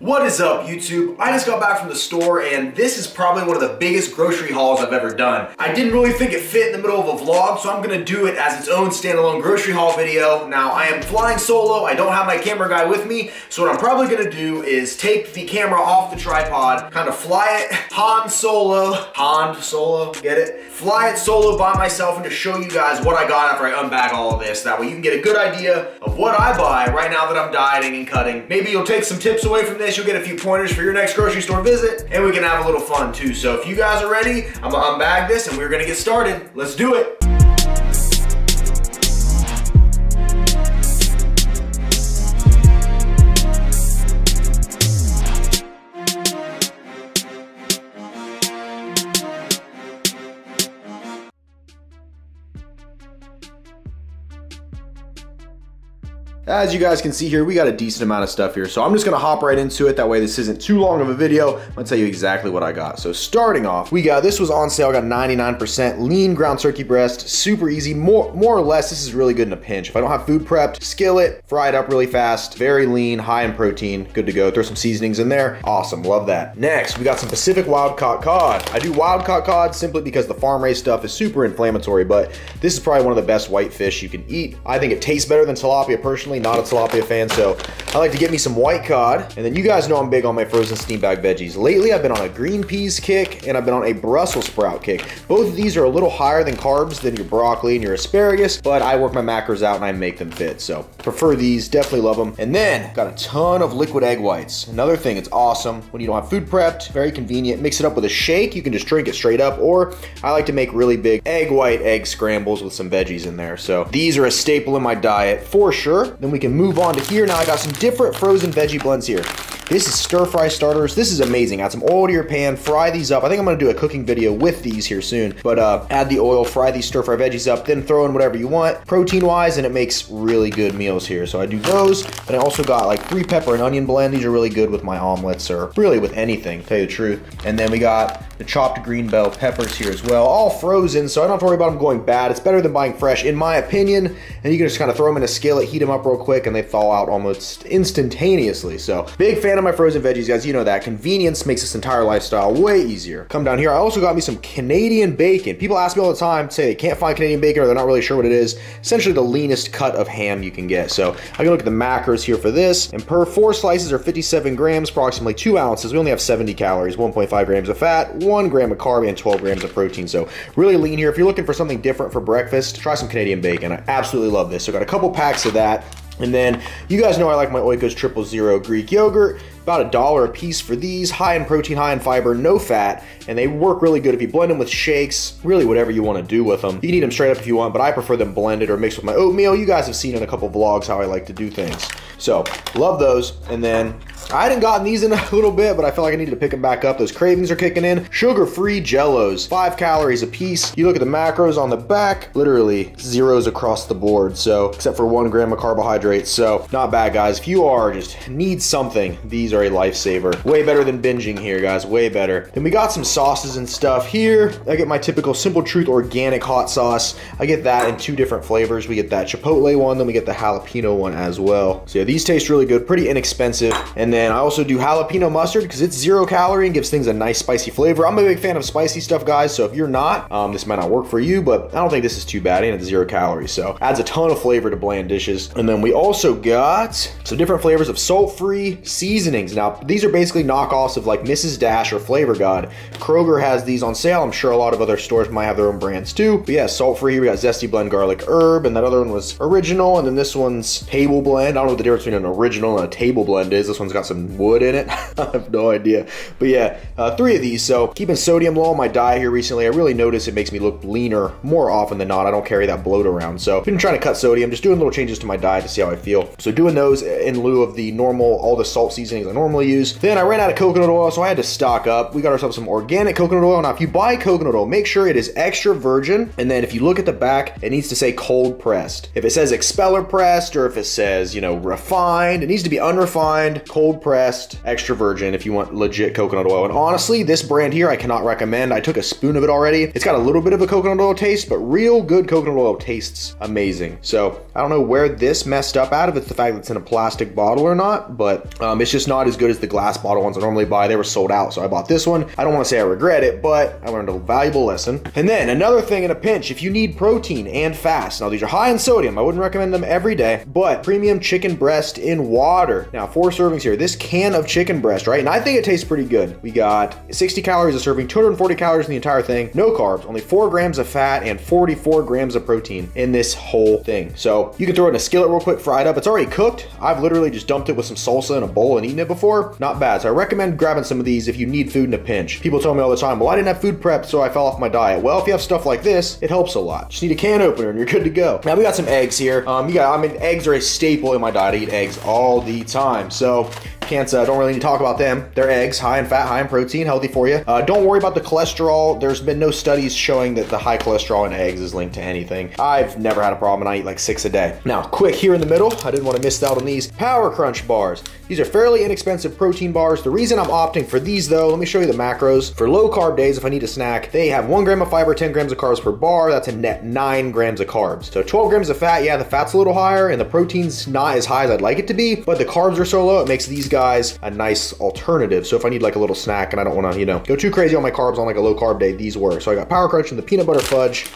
What is up, YouTube? I just got back from the store and this is probably one of the biggest grocery hauls I've ever done. I didn't really think it fit in the middle of a vlog, so I'm gonna do it as its own standalone grocery haul video. Now, I am flying solo, I don't have my camera guy with me, so what I'm probably gonna do is take the camera off the tripod, kind of fly it, Han Solo, get it? Fly it solo by myself and just show you guys what I got after I unbag all of this. That way you can get a good idea of what I buy right now that I'm dieting and cutting. Maybe you'll take some tips away from this, you'll get a few pointers for your next grocery store visit, and we can have a little fun too. So if you guys are ready, I'm gonna unbag this and we're gonna get started. Let's do it. As you guys can see here, we got a decent amount of stuff here, so I'm just gonna hop right into it. That way this isn't too long of a video. I'm gonna tell you exactly what I got. So starting off, we got, this was on sale, I got 99% lean ground turkey breast, super easy, more or less. This is really good in a pinch. If I don't have food prepped, skillet, fried up really fast, very lean, high in protein, good to go. Throw some seasonings in there, awesome, love that. Next, we got some Pacific wild caught cod. I do wild caught cod simply because the farm raised stuff is super inflammatory, but this is probably one of the best white fish you can eat. I think it tastes better than tilapia personally. Not a tilapia fan, so I like to get me some white cod. And then you guys know I'm big on my frozen steam bag veggies. Lately I've been on a green peas kick and I've been on a Brussels sprout kick. Both of these are a little higher than carbs than your broccoli and your asparagus, but I work my macros out and I make them fit, so prefer these, definitely love them. And then got a ton of liquid egg whites. Another thing, it's awesome when you don't have food prepped, very convenient. Mix it up with a shake, you can just drink it straight up, or I like to make really big egg white egg scrambles with some veggies in there. So these are a staple in my diet for sure. Then we can move on to here. Now I got some different frozen veggie blends here. This is stir fry starters. This is amazing. Add some oil to your pan, fry these up. I think I'm gonna do a cooking video with these here soon, but add the oil, fry these stir fry veggies up, then throw in whatever you want, protein wise, and it makes really good meals here. So I do those, and I also got like three pepper and onion blend. These are really good with my omelets or really with anything, to tell you the truth. And then we got the chopped green bell peppers here as well, all frozen, so I don't have to worry about them going bad. It's better than buying fresh, in my opinion, and you can just kind of throw them in a skillet, heat them up real quick, and they thaw out almost instantaneously. So big fan of my frozen veggies, guys, you know that. Convenience makes this entire lifestyle way easier. Come down here, I also got me some Canadian bacon. People ask me all the time, say they can't find Canadian bacon or they're not really sure what it is. Essentially the leanest cut of ham you can get. So I can look at the macros here for this, and per 4 slices or 57 grams, approximately 2 ounces, we only have 70 calories, 1.5 grams of fat, 1 gram of carb, and 12 grams of protein. So really lean here. If you're looking for something different for breakfast, try some Canadian bacon. I absolutely love this. So got a couple packs of that. And then you guys know I like my Oikos Triple 0 Greek yogurt. About $1 a piece for these, high in protein, high in fiber, no fat, and they work really good if you blend them with shakes, really whatever you wanna do with them. You can eat them straight up if you want, but I prefer them blended or mixed with my oatmeal. You guys have seen in a couple vlogs how I like to do things. So, love those. And then, I hadn't gotten these in a little bit, but I felt like I needed to pick them back up. Those cravings are kicking in. Sugar-free Jellos, 5 calories a piece. You look at the macros on the back, literally zeros across the board, so, except for 1 gram of carbohydrates, so, not bad, guys. If you are, just need something, these are a lifesaver. Way better than binging here, guys, way better. Then we got some sauces and stuff here. I get my typical Simple Truth organic hot sauce. I get that in 2 different flavors. We get that chipotle one, then we get the jalapeno one as well. So yeah, these taste really good, pretty inexpensive. And then I also do jalapeno mustard because it's 0 calorie and gives things a nice spicy flavor. I'm a big fan of spicy stuff, guys, so if you're not, this might not work for you, but I don't think this is too bad, and it's 0 calories, so adds a ton of flavor to bland dishes. And then we also got some different flavors of salt-free seasoning. Now, these are basically knockoffs of like Mrs. Dash or Flavor God. Kroger has these on sale. I'm sure a lot of other stores might have their own brands too. But yeah, salt-free, we got Zesty Blend Garlic Herb, and that other one was Original, and then this one's Table Blend. I don't know what the difference between an Original and a Table Blend is. This one's got some wood in it. I have no idea. But yeah, 3 of these. So keeping sodium low on my diet here recently, I really noticed it makes me look leaner more often than not. I don't carry that bloat around. So been trying to cut sodium, just doing little changes to my diet to see how I feel. So doing those in lieu of the normal, all the salt seasonings normally use. Then I ran out of coconut oil, so I had to stock up. We got ourselves some organic coconut oil. Now, if you buy coconut oil, make sure it is extra virgin, and then if you look at the back, it needs to say cold pressed. If it says expeller pressed, or if it says, you know, refined, it needs to be unrefined, cold cold pressed, extra virgin if you want legit coconut oil. And honestly, this brand here, I cannot recommend. I took a spoon of it already. It's got a little bit of a coconut oil taste, but real good coconut oil tastes amazing. So I don't know where this messed up out of, it's the fact that it's in a plastic bottle or not, but it's just not as good as the glass bottle ones I normally buy. They were sold out, so I bought this one. I don't wanna say I regret it, but I learned a valuable lesson. And then another thing in a pinch, if you need protein and fast, now these are high in sodium, I wouldn't recommend them every day, but premium chicken breast in water. Now 4 servings here, this can of chicken breast, right? And I think it tastes pretty good. We got 60 calories a serving, 240 calories in the entire thing, no carbs, only 4 grams of fat and 44 grams of protein in this whole thing. So you can throw it in a skillet real quick, fry it up. It's already cooked. I've literally just dumped it with some salsa in a bowl and eaten it before. Not bad. So I recommend grabbing some of these if you need food in a pinch. People tell me all the time, well, I didn't have food prep, so I fell off my diet. Well, if you have stuff like this, it helps a lot. Just need a can opener and you're good to go. Now we got some eggs here. Eggs are a staple in my diet. I eat eggs all the time. So don't really need to talk about them. They're eggs, high in fat, high in protein, healthy for you. Don't worry about the cholesterol. There's been no studies showing that the high cholesterol in eggs is linked to anything. I've never had a problem, and I eat like 6 a day. Now, quick here in the middle, I didn't want to miss out on these Power Crunch bars. These are fairly inexpensive protein bars. The reason I'm opting for these though, let me show you the macros. For low carb days, if I need a snack, they have 1 gram of fiber, 10 grams of carbs per bar. That's a net 9 grams of carbs. So 12 grams of fat, yeah, the fat's a little higher and the protein's not as high as I'd like it to be, but the carbs are so low, it makes these guys a nice alternative. So if I need like a little snack and I don't want to, go too crazy on my carbs on like a low carb day, these work. So I got Power Crunch and the peanut butter fudge.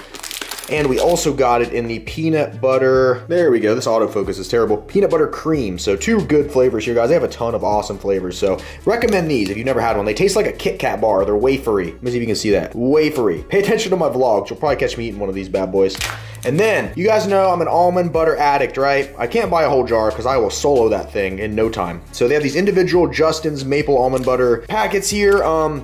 And we also got it in the peanut butter, there we go, this autofocus is terrible, peanut butter cream. So 2 good flavors here, guys. They have a ton of awesome flavors, so recommend these if you've never had one. They taste like a Kit Kat bar, they're wafery. Let me see if you can see that, wafery. Pay attention to my vlogs, you'll probably catch me eating one of these bad boys. And then, you guys know I'm an almond butter addict, right? I can't buy a whole jar because I will solo that thing in no time. So they have these individual Justin's Maple Almond Butter packets here.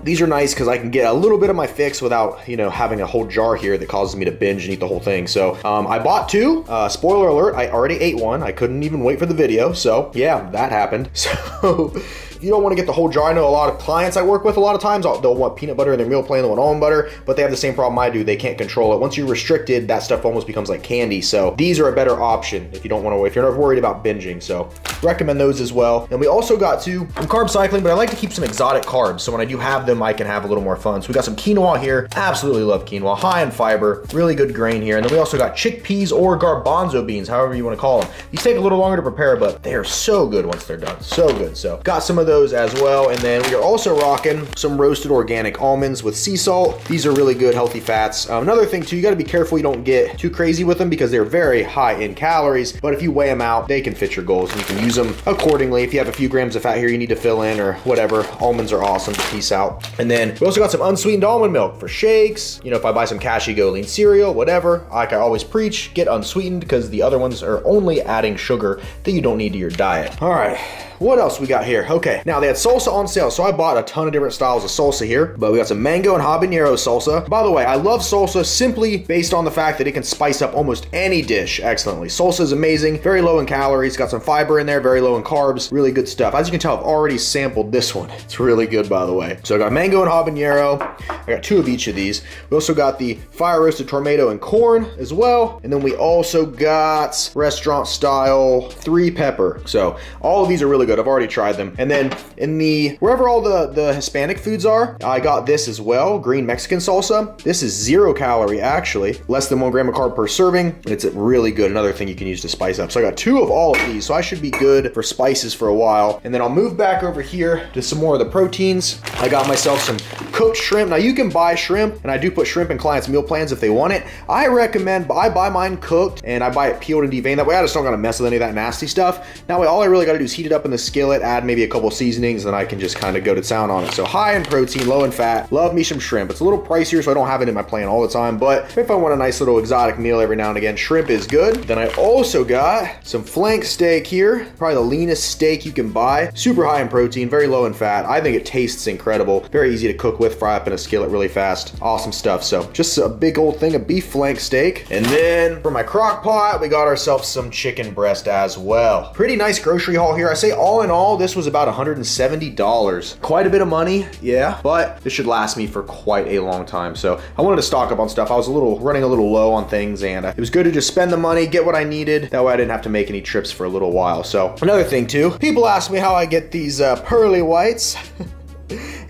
These are nice because I can get a little bit of my fix without, having a whole jar here that causes me to binge and eat the whole thing. So I bought 2. Spoiler alert, I already ate one. I couldn't even wait for the video. So yeah, that happened. So you don't want to get the whole jar. I know a lot of clients I work with a lot of times, they'll want peanut butter in their meal plan, they'll want almond butter, but they have the same problem I do. They can't control it. Once you're restricted, that stuff almost becomes like candy. So these are a better option if you don't want to, if you're not worried about binging. So recommend those as well. And we also got I'm carb cycling, but I like to keep some exotic carbs. So when I do have them, I can have a little more fun. So we got some quinoa here. Absolutely love quinoa, high in fiber, really good grain here. And then we also got chickpeas or garbanzo beans, however you want to call them. These take a little longer to prepare, but they are so good once they're done. So good. So got some of those as well. And then we are also rocking some roasted organic almonds with sea salt. These are really good healthy fats. Another thing too, you got to be careful you don't get too crazy with them because they're very high in calories, but if you weigh them out, they can fit your goals and you can use them accordingly. If you have a few grams of fat here you need to fill in or whatever, almonds are awesome to piece out. And then we also got some unsweetened almond milk for shakes. If I buy some Kashi Go Lean cereal, whatever, like I always preach, get unsweetened because the other ones are only adding sugar that you don't need to your diet. All right, what else we got here? Okay, now they had salsa on sale, so I bought a ton of different styles of salsa here, but we got some mango and habanero salsa. By the way, I love salsa simply based on the fact that it can spice up almost any dish excellently. Salsa is amazing, very low in calories, got some fiber in there, very low in carbs, really good stuff. As you can tell, I've already sampled this one. It's really good, by the way. So I got mango and habanero. I got 2 of each of these. We also got the fire roasted tomato and corn as well. And then we also got restaurant style 3 pepper. So all of these are really good. I've already tried them. And then in the, wherever all the Hispanic foods are, I got this as well, green Mexican salsa. This is 0 calorie actually, less than 1 gram of carb per serving. And it's really good, another thing you can use to spice up. So I got 2 of all of these, so I should be good for spices for a while. And then I'll move back over here to some more of the proteins. I got myself some cooked shrimp. Now you can buy shrimp, and I do put shrimp in clients' meal plans if they want it. I recommend, I buy mine cooked and I buy it peeled and deveined. That way I just don't gotta mess with any of that nasty stuff. That way all I really gotta do is heat it up in the skillet, add maybe a couple seasonings, and I can just kind of go to town on it. So high in protein, low in fat, love me some shrimp. It's a little pricier, so I don't have it in my plan all the time, but if I want a nice little exotic meal every now and again, shrimp is good. Then I also got some flank steak here, probably the leanest steak you can buy. Super high in protein, very low in fat. I think it tastes incredible, very easy to cook with. with, fry up in a skillet really fast. Awesome stuff. So just a big old thing of beef flank steak. And then for my crock pot, we got ourselves some chicken breast as well. Pretty nice grocery haul here. I say all in all, this was about $170. Quite a bit of money, yeah, but this should last me for quite a long time. So I wanted to stock up on stuff. I was running a little low on things, and it was good to just spend the money, get what I needed. That way I didn't have to make any trips for a little while. So another thing too, people ask me how I get these pearly whites.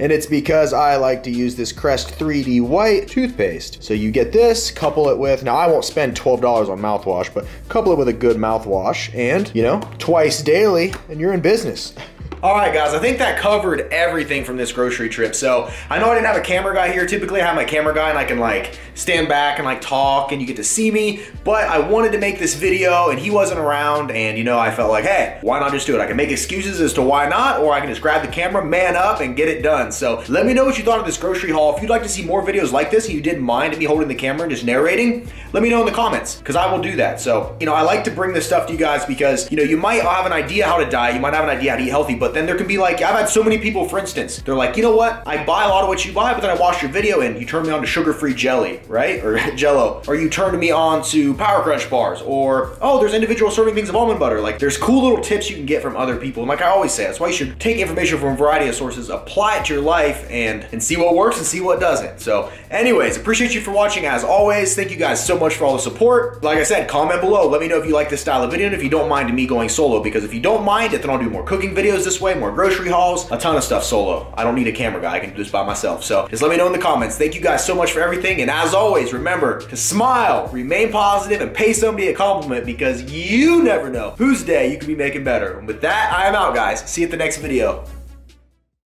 And it's because I like to use this Crest 3D White toothpaste. So you get this, couple it with, now I won't spend $12 on mouthwash, but couple it with a good mouthwash and, you know, twice daily and you're in business. All right guys, I think that covered everything from this grocery trip. So I know I didn't have a camera guy here. Typically I have my camera guy and I can like stand back and like talk and you get to see me, but I wanted to make this video and he wasn't around and you know, I felt like, hey, why not just do it? I can make excuses as to why not, or I can just grab the camera, man up and get it done. So let me know what you thought of this grocery haul. If you'd like to see more videos like this, and you didn't mind me holding the camera and just narrating, let me know in the comments because I will do that. So, you know, I like to bring this stuff to you guys because, you know, you might have an idea how to diet, you might have an idea how to eat healthy, but then there can be like, I've had so many people, for instance, they're like, you know what? I buy a lot of what you buy, but then I watch your video and you turn me on to sugar-free jelly, right? Or Jello, or you turn me on to Power Crunch bars, or, oh, there's individual serving things of almond butter. Like there's cool little tips you can get from other people. And like I always say, that's why you should take information from a variety of sources, apply it to your life and see what works and see what doesn't. So anyways, appreciate you for watching as always. Thank you guys so much for all the support. Like I said, comment below. Let me know if you like this style of video and if you don't mind me going solo, because if you don't mind it, then I'll do more cooking videos this way, more grocery hauls, a ton of stuff solo. I don't need a camera guy. I can do this by myself. So just let me know in the comments. Thank you guys so much for everything. And as always, remember to smile, remain positive, and pay somebody a compliment because you never know whose day you could be making better. And with that, I am out, guys. See you at the next video.